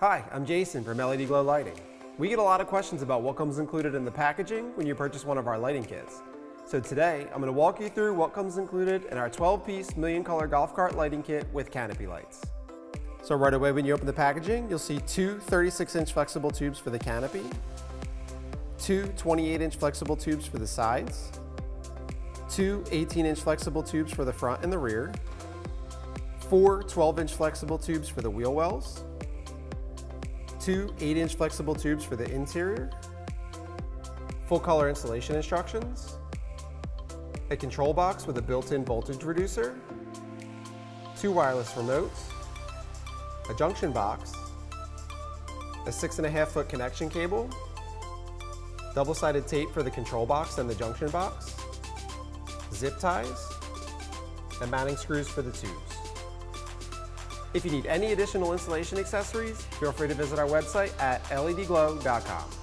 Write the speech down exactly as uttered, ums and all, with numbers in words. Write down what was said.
Hi, I'm Jason from L E D Glow Lighting. We get a lot of questions about what comes included in the packaging when you purchase one of our lighting kits. So today, I'm going to walk you through what comes included in our twelve piece Million Color Golf Cart Lighting Kit with canopy lights. So right away when you open the packaging, you'll see two thirty-six inch flexible tubes for the canopy, two twenty-eight inch flexible tubes for the sides, two eighteen inch flexible tubes for the front and the rear, four twelve inch flexible tubes for the wheel wells, two eight inch flexible tubes for the interior, full color installation instructions, a control box with a built-in voltage reducer, two wireless remotes, a junction box, a six and a half foot connection cable, double-sided tape for the control box and the junction box, zip ties, and mounting screws for the tubes. If you need any additional installation accessories, feel free to visit our website at L E D glow dot com.